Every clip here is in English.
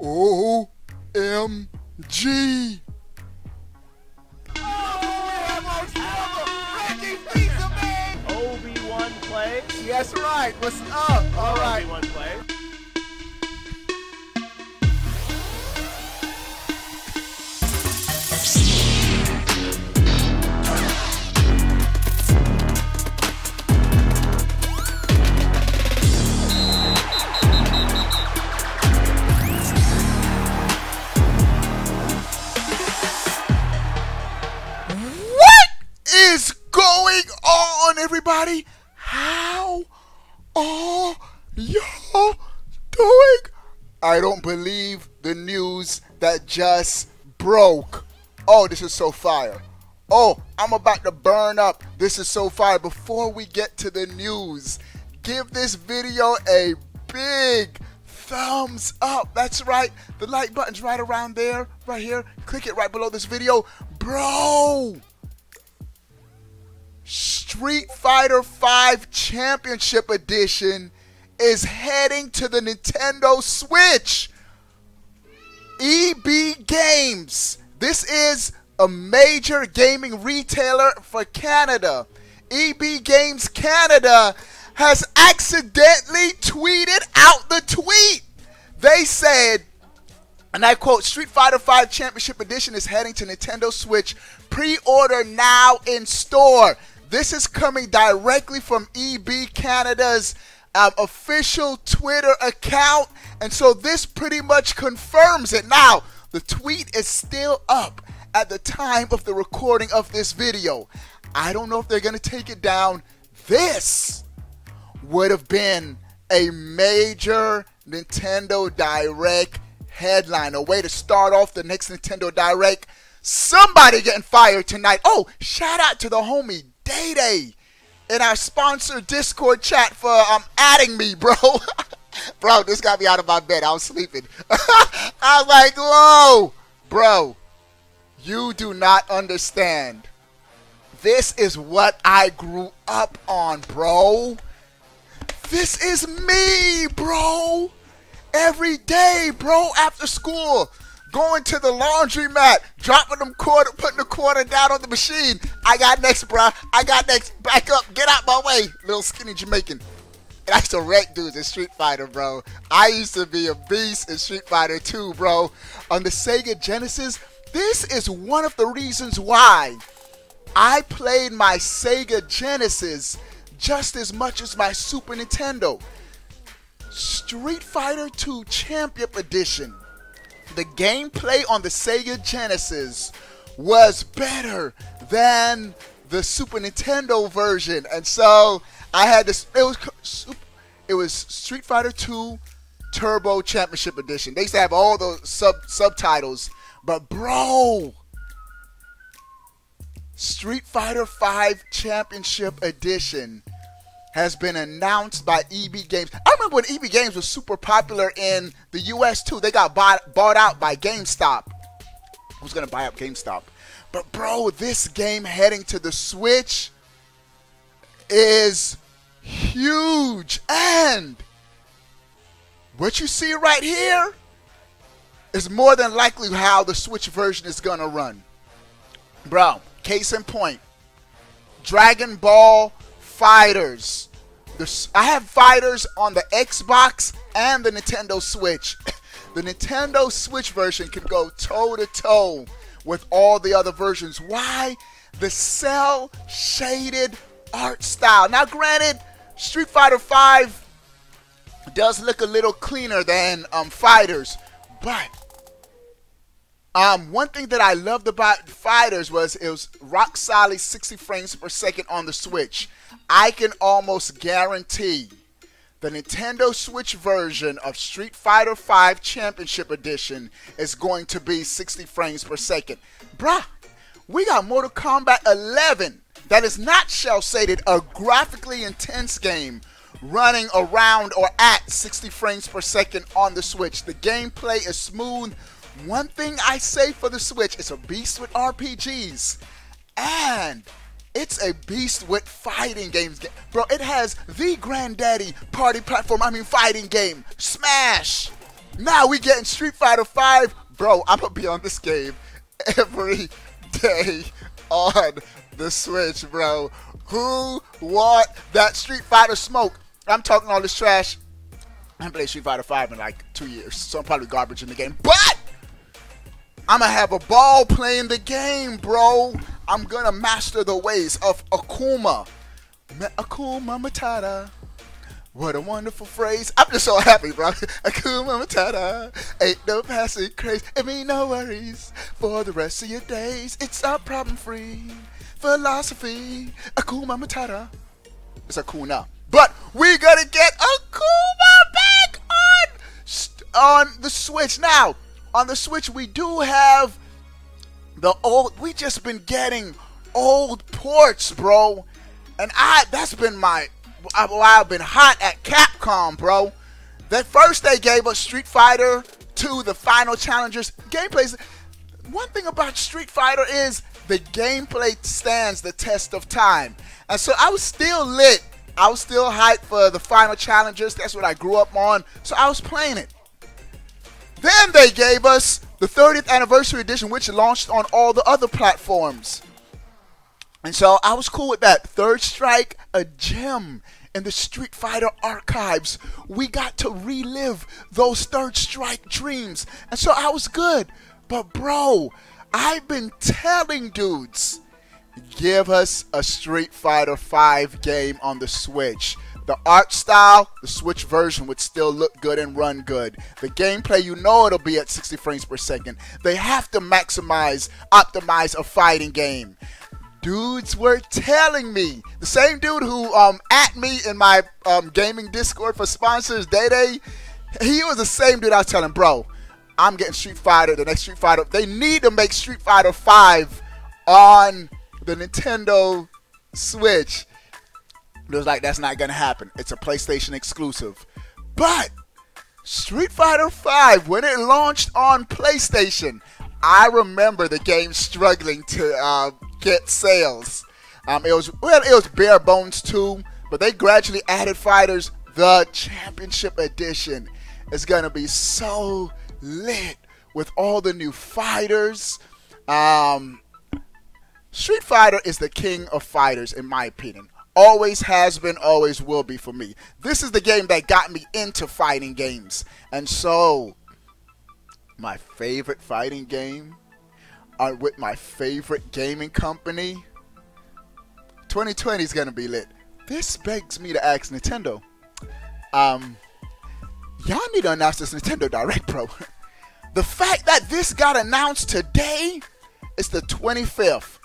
OMG! OBE1 plays? Yes, right. What's up? All right. OBE1 plays. Everybody, how are y'all doing? I don't believe the news that just broke. Oh, this is so fire. Oh, I'm about to burn up. This is so fire. Before we get to the news, give this video a big thumbs up. That's right. The like button's right around there, right here. Click it right below this video. Bro! Street Fighter V Championship Edition is heading to the Nintendo Switch. EB Games. This is a major gaming retailer for Canada. EB Games Canada has accidentally tweeted out the tweet. They said, and I quote, Street Fighter V Championship Edition is heading to Nintendo Switch. Pre-order now in store. This is coming directly from EB Canada's official Twitter account. And so this pretty much confirms it. Now, the tweet is still up at the time of the recording of this video. I don't know if they're going to take it down. This would have been a major Nintendo Direct headline. A way to start off the next Nintendo Direct. Somebody getting fired tonight. Oh, shout out to the homie Day in our sponsor Discord chat for adding me, bro. Bro, this got me out of my bed. I was sleeping. I was like, whoa, bro, you do not understand. This is what I grew up on, bro. This is me, bro. Every day, bro, after school. Going to the laundromat, dropping them quarter, putting the quarter down on the machine. I got next, bruh. I got next. Back up. Get out my way, little skinny Jamaican. And I used to wreck dudes in Street Fighter, bro. I used to be a beast in Street Fighter 2, bro. On the Sega Genesis, this is one of the reasons why I played my Sega Genesis just as much as my Super Nintendo. Street Fighter 2 Championship Edition. The gameplay on the Sega Genesis was better than the Super Nintendo version, and so I had this. It was Street Fighter 2 Turbo Championship Edition. They used to have all those subtitles, but bro, Street Fighter 5 Championship Edition has been announced by EB Games. I remember when EB Games was super popular in the US too. They got bought out by GameStop. I was gonna buy up GameStop. But bro, this game heading to the Switch is huge. And what you see right here is more than likely how the Switch version is gonna run. Bro, case in point, Dragon Ball FighterZ. I have FighterZ on the Xbox and the Nintendo Switch. The Nintendo Switch version can go toe-to-toe with all the other versions. Why? The cell-shaded art style. Now, granted, Street Fighter V does look a little cleaner than FighterZ, but one thing that I loved about FighterZ was it was rock solid 60 frames per second on the Switch. I can almost guarantee the Nintendo Switch version of Street Fighter V Championship Edition is going to be 60 frames per second. Bruh, we got Mortal Kombat 11 that is not cel-shaded, a graphically intense game running around or at 60 frames per second on the Switch. The gameplay is smooth. One thing I say for the Switch, it's a beast with RPGs, and It's a beast with fighting games. Bro, it has the granddaddy party platform, I mean fighting game, Smash. Now we getting Street Fighter V. Bro, I'ma be on this game every day on the Switch, bro. Who want that Street Fighter smoke? I'm talking all this trash. I haven't played Street Fighter V in like 2 years, so I'm probably garbage in the game. But I'm gonna have a ball playing the game, bro. I'm gonna master the ways of Akuma. Akuma Matata. What a wonderful phrase. I'm just so happy, bro. Akuma Matata. Ain't no passing craze. It mean no worries for the rest of your days. It's a problem-free philosophy. Akuma Matata. It's Akuna. But we gotta get Akuma back on the Switch now. On the Switch, we do have the old, we just been getting old ports, bro. And that's been my, I've been hot at Capcom, bro. That first they gave us Street Fighter 2, the Final Challengers gameplays. One thing about Street Fighter is the gameplay stands the test of time. And so I was still lit. I was still hyped for the Final Challengers. That's what I grew up on. So I was playing it. Then they gave us the 30th Anniversary Edition, which launched on all the other platforms. And so I was cool with that. Third Strike, a gem in the Street Fighter archives. We got to relive those Third Strike dreams. And so I was good. But bro, I've been telling dudes, give us a Street Fighter V game on the Switch. The art style, the Switch version would still look good and run good. The gameplay, you know it'll be at 60 frames per second. They have to optimize a fighting game. Dudes were telling me, the same dude who at me in my gaming Discord for sponsors, Day, he was the same dude I was telling, bro, I'm getting Street Fighter, the next Street Fighter. They need to make Street Fighter V on the Nintendo Switch. It was like, that's not gonna happen. It's a PlayStation exclusive. But Street Fighter V, when it launched on PlayStation, I remember the game struggling to get sales. It was bare bones too, but they gradually added fighters. The Championship Edition is gonna be so lit with all the new fighters. Street Fighter is the king of fighters, in my opinion. Always has been, always will be for me. This is the game that got me into fighting games. And so, my favorite fighting game with my favorite gaming company, 2020 is going to be lit. This begs me to ask Nintendo, y'all need to announce this Nintendo Direct, bro. The fact that this got announced today, it's the 25th.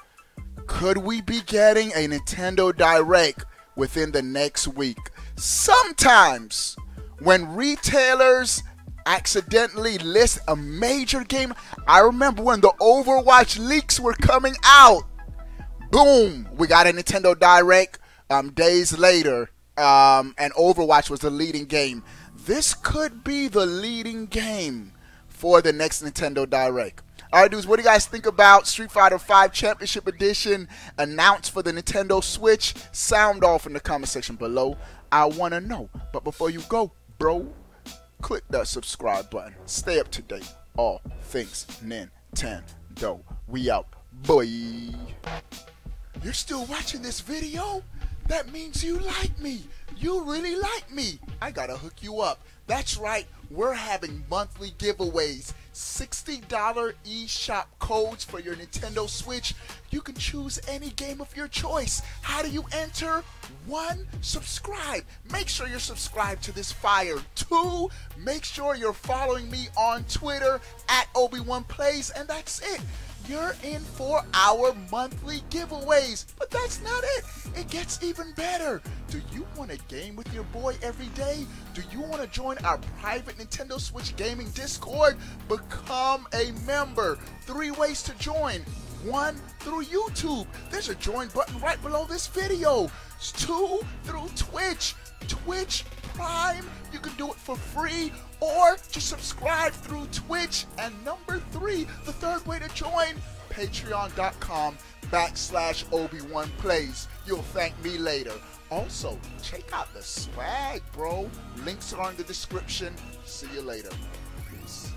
Could we be getting a Nintendo Direct within the next week? Sometimes when retailers accidentally list a major game, I remember when the Overwatch leaks were coming out, boom, we got a Nintendo Direct days later, and Overwatch was the leading game. This could be the leading game for the next Nintendo Direct. Alright dudes, what do you guys think about Street Fighter V Championship Edition announced for the Nintendo Switch? Sound off in the comment section below. I want to know. But before you go, bro, click that subscribe button. Stay up to date. All things Nintendo. We out, boy. You're still watching this video? That means you like me. You really like me. I gotta hook you up. That's right. We're having monthly giveaways. $60 eShop codes for your Nintendo Switch. You can choose any game of your choice. How do you enter? 1, subscribe. Make sure you're subscribed to this fire. 2, make sure you're following me on Twitter at OBE1plays, and that's it. You're in for our monthly giveaways. But that's not it. It gets even better. Do you want to game with your boy every day? Do you want to join our private Nintendo Switch gaming Discord? Become a member. 3 ways to join. 1, through YouTube. There's a join button right below this video. 2, through Twitch. Twitch Prime. You can do it for free, or to subscribe through Twitch. And number 3, the third way to join, patreon.com patreon.com/OBE1plays. You'll thank me later. Also, check out the swag, bro. Links are in the description. See you later. Peace.